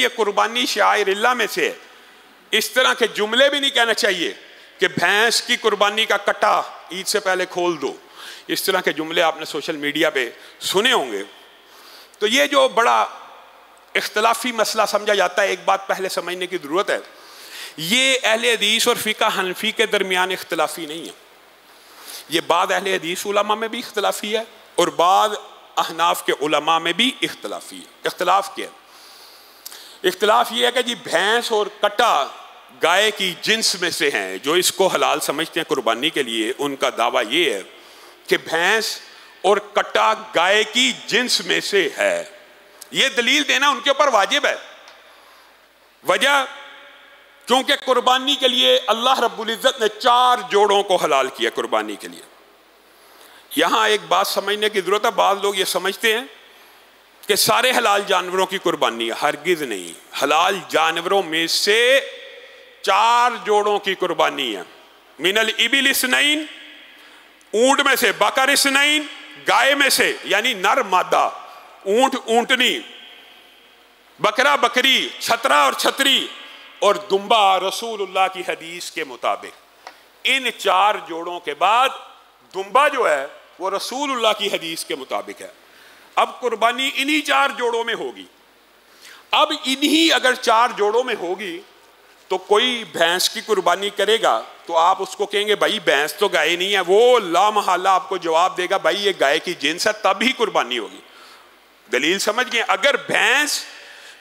ये कुर्बानी शायर अल्लाह में से इस तरह के जुमले भी नहीं कहना चाहिए कि भैंस की कुर्बानी का कटा ईद से पहले खोल दो। इस तरह के जुमले आपने सोशल मीडिया पे सुने होंगे। तो ये जो बड़ा इख्तलाफी मसला समझा जाता है, एक बात पहले समझने की ज़रूरत है, ये अहले हदीस और फ़िक़ा हनफी के दरमियान इख्तलाफी नहीं है। ये बाद अहले हदीस उलमा में भी इख्तलाफी है और बाद अहनाफ के उलमा में भी इख्तलाफी है। इख्तलाफ क्या है? इख्तलाफ ये है कि जी भैंस और कटा गाय की जिन्स में से हैं। जो इसको हलाल समझते हैं कुर्बानी के लिए, उनका दावा ये है कि भैंस और कटा गाय की जिन्स में से है। ये दलील देना उनके ऊपर वाजिब है। वजह, क्योंकि कुर्बानी के लिए अल्लाह रब्बुल इज़्ज़त ने चार जोड़ों को हलाल किया कुर्बानी के लिए। यहाँ एक बात समझने की ज़रूरत है, बाद लोग ये समझते हैं कि सारे हलाल जानवरों की कुर्बानी, हरगिज़ नहीं। हलाल जानवरों में से चार जोड़ों की कुर्बानी है। मिनल इबिल इस्नैन, ऊँट में से, बकर इस्नैन, गाय में से, यानी नर मादा, ऊँट ऊँटनी, बकरा बकरी, छतरा और छतरी, और दुम्बा। रसूलुल्लाह की हदीस के मुताबिक इन चार जोड़ों के बाद दुम्बा जो है वो रसूलुल्लाह की हदीस के मुताबिक है। अब कुर्बानी इन्हीं चार जोड़ों में होगी। अब इन्हीं अगर चार जोड़ों में होगी तो कोई भैंस की कुर्बानी करेगा तो आप उसको कहेंगे भाई भैंस तो गाय नहीं है, वो लामहला आपको जवाब देगा भाई ये गाय की जिन्स है, तब ही कुर्बानी होगी। दलील समझ गए? अगर भैंस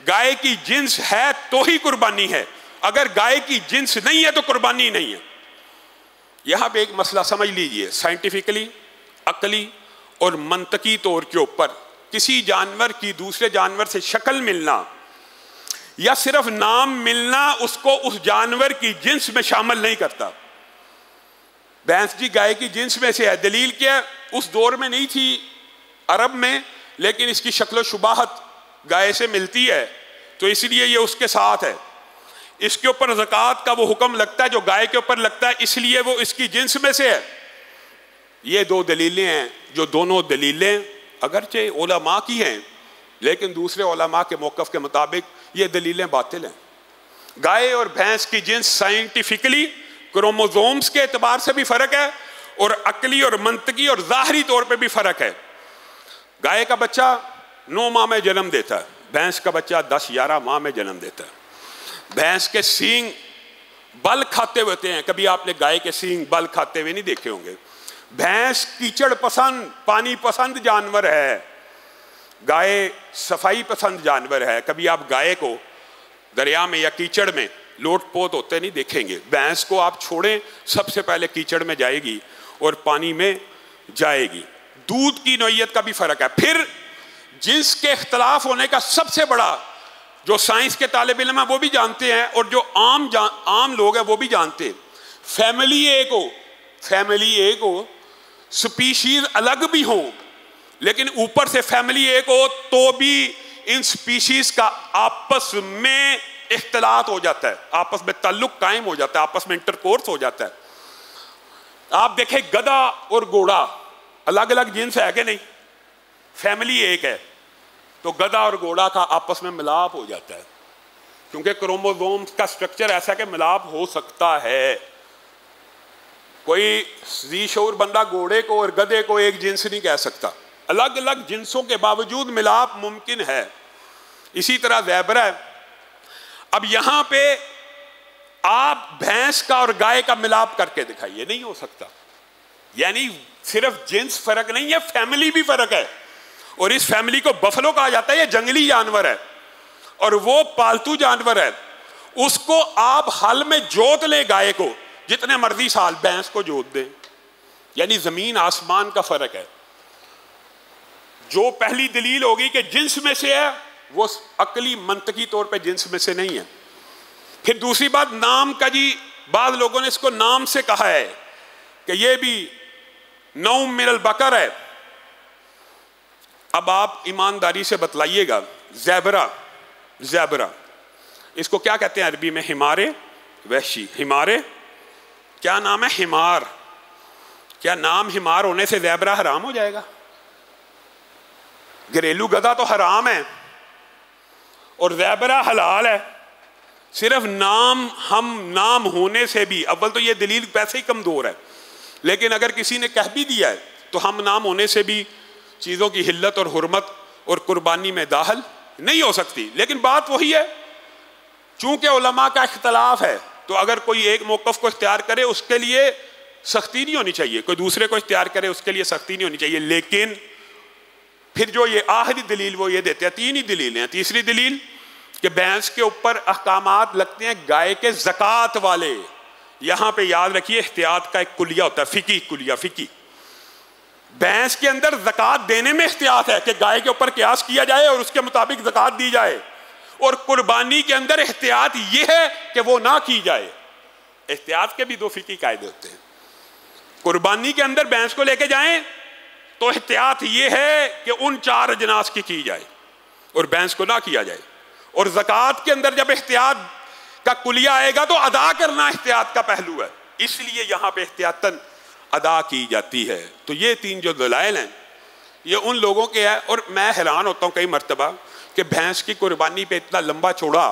गाय की जिन्स है तो ही कुर्बानी है, अगर गाय की जिन्स नहीं है तो कुर्बानी नहीं है। यहाँ पे एक मसला समझ लीजिए, साइंटिफिकली, अकली और मंतकी तौर के ऊपर किसी जानवर की दूसरे जानवर से शक्ल मिलना या सिर्फ नाम मिलना उसको उस जानवर की जिन्स में शामिल नहीं करता। भैंस जी गाय की जिन्स में से है। दलील क्या है? उस दौर में नहीं थी अरब में, लेकिन इसकी शक्ल शुबाहत गाय से मिलती है तो इसलिए ये उसके साथ है। इसके ऊपर ज़कात का वो हुक्म लगता है जो गाय के ऊपर लगता है, इसलिए वो इसकी जिन्स में से है। ये दो दलीलें हैं, जो दोनों दलीलें अगरचे उलमा की हैं लेकिन दूसरे उलमा के मौक़िफ़ के मुताबिक ये दलीलें बातिल हैं। गाय और भैंस की जिन्स साइंटिफिकली क्रोमोजोम्स के एतबार से भी फ़र्क है और अकली और मंतकी और ज़ाहरी तौर पे भी फ़र्क है। गाय का बच्चा 9 माह में जन्म देता है, भैंस का बच्चा 10-11 माह में जन्म देता है। भैंस के सींग बल खाते होते हैं, कभी आपने गाय के सींग बल खाते हुए नहीं देखे होंगे। भैंस कीचड़ पसंद, पानी पसंद जानवर है, गाय सफाई पसंद जानवर है। कभी आप गाय को दरिया में या कीचड़ में लोट पोत होते नहीं देखेंगे। भैंस को आप छोड़ें, सबसे पहले कीचड़ में जाएगी और पानी में जाएगी। दूध की नौइयत का भी फ़र्क है। फिर जिन्स के अख्तिलाफ होने का सबसे बड़ा, जो साइंस के तालिब इल्म है वो भी जानते हैं और जो आम लोग हैं वो भी जानते हैं, फैमिली ए को स्पीशीज़ अलग भी हो लेकिन ऊपर से फैमिली एक हो तो भी इन स्पीशीज़ का आपस में इख्तलात हो जाता है, आपस में ताल्लुक़ कायम हो जाता है, आपस में इंटरकोर्स हो जाता है। आप देखें गधा और घोड़ा अलग अलग जिन्स है कि नहीं, फैमिली एक है तो गधा और घोड़ा का आपस में मिलाप हो जाता है क्योंकि क्रोमोसोम का स्ट्रक्चर ऐसा है कि मिलाप हो सकता है। कोई ज़ीशोर बंदा घोड़े को और गधे को एक जिन्स नहीं कह सकता, अलग अलग जिन्सों के बावजूद मिलाप मुमकिन है। इसी तरह ज़ेबरा है। अब यहाँ पे आप भैंस का और गाय का मिलाप करके दिखाइए, नहीं हो सकता। यानी सिर्फ जिन्स फ़र्क नहीं है, फैमिली भी फ़र्क है। और इस फैमिली को बफलो कहा जाता है, ये जंगली जानवर है और वो पालतू जानवर है। उसको आप हल में जोत ले, गाय को जितने मर्जी साल, भैंस को जोत दें। यानी ज़मीन आसमान का फ़र्क है। जो पहली दलील होगी कि जिन्स में से है वो अकली मंतकी तौर पे जिन्स में से नहीं है। फिर दूसरी बात नाम का, जी बाद लोगों ने इसको नाम से कहा है कि ये भी नौ मिनल बकर है। अब आप ईमानदारी से बतलाइएगा, ज़ेबरा इसको क्या कहते हैं अरबी में? हिमारे वहशी। हिमारे क्या नाम है? हिमार। क्या नाम हिमार होने से ज़ेबरा हराम हो जाएगा? घरेलू गधा तो हराम है और वैबरा हलाल है, सिर्फ नाम हम नाम होने से भी अव्वल तो ये दलील पैसे ही कमज़ोर है, लेकिन अगर किसी ने कह भी दिया है तो हम नाम होने से भी चीज़ों की हिल्लत और हुर्मत और कुर्बानी में दाखिल नहीं हो सकती। लेकिन बात वही है, चूँकि उलमा का इख्तलाफ है तो अगर कोई एक मौक़िफ़ को इख्तियार करे उसके लिए सख्ती नहीं होनी चाहिए, कोई दूसरे को इख्तियार करे उसके लिए सख्ती नहीं होनी चाहिए। लेकिन फिर जो ये आखिरी दलील वो ये देते हैं, तीन ही दलीलें हैं। तीसरी दलील कि भैंस के ऊपर अहकामात लगते हैं गाय के ज़कात वाले। यहाँ पे याद रखिए एहतियात का एक कुलिया होता है, फ़िकी कुलिया, फ़िकी। भैंस के अंदर ज़कात देने में एहतियात है कि गाय के ऊपर क़ियास किया जाए और उसके मुताबिक ज़कात दी जाए, और कुर्बानी के अंदर एहतियात ये है कि वो ना की जाए। एहतियात के भी दो फ़िकी कायदे होते हैं। कुर्बानी के अंदर भैंस को लेके जाएं तो एहतियात ये है कि उन चार अजनास की जाए और भैंस को ना किया जाए, और ज़कात के अंदर जब एहतियात का कुलिया आएगा तो अदा करना एहतियात का पहलू है, इसलिए यहाँ पे एहतियातन अदा की जाती है। तो ये तीन जो दलाइल हैं ये उन लोगों के हैं। और मैं हैरान होता हूँ कई मरतबा कि भैंस की कुर्बानी पे इतना लंबा चौड़ा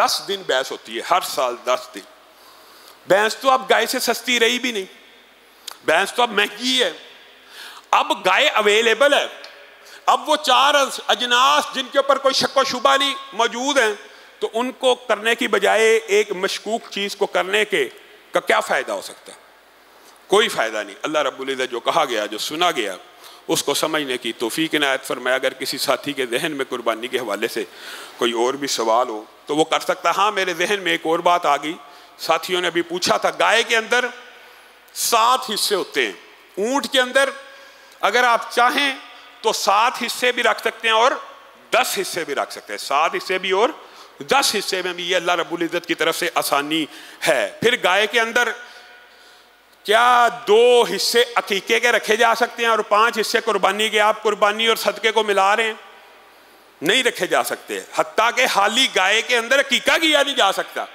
10 दिन भैंस होती है, हर साल 10 दिन। भैंस तो अब गाय से सस्ती रही भी नहीं, भैंस तो अब महंगी है, अब गाय अवेलेबल है, अब वो चार अजनास जिनके ऊपर कोई शक व शुबा नहीं मौजूद हैं, तो उनको करने की बजाय एक मशकूक चीज़ को करने के का क्या फ़ायदा हो सकता है? कोई फ़ायदा नहीं। अल्लाह रब्बुल इज़्ज़त जो कहा गया जो सुना गया उसको समझने की तौफीक इनायत फरमाए। अगर किसी साथी के जहन में कुर्बानी के हवाले से कोई और भी सवाल हो तो वो कर सकता। हाँ, मेरे जहन में एक और बात आ गई, साथियों ने भी पूछा था, गाय के अंदर 7 हिस्से होते हैं, ऊँट के अंदर अगर आप चाहें तो 7 हिस्से भी रख सकते हैं और 10 हिस्से भी रख सकते हैं, 7 हिस्से भी और 10 हिस्से में भी। ये अल्लाह रब्बुल इज़्ज़त की तरफ से आसानी है। फिर गाय के अंदर क्या 2 हिस्से अकीके के रखे जा सकते हैं और 5 हिस्से कुर्बानी के? आप कुर्बानी और सदके को मिला रहे हैं, नहीं रखे जा सकते। हत्ता के हाली गाय के अंदर अकीका किया नहीं जा सकता,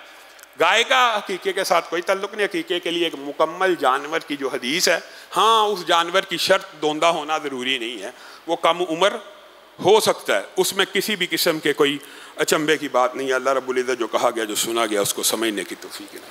गाय का हकीके के साथ कोई तल्लुक़ नहीं। हकीके के लिए एक मुकम्मल जानवर की जो हदीस है, हाँ उस जानवर की शर्त दोंदा होना ज़रूरी नहीं है, वो कम उम्र हो सकता है, उसमें किसी भी किस्म के कोई अचंभे की बात नहीं है। अल्लाह रब्बुल इज़्ज़त जो कहा गया जो सुना गया उसको समझने की तौफीक है।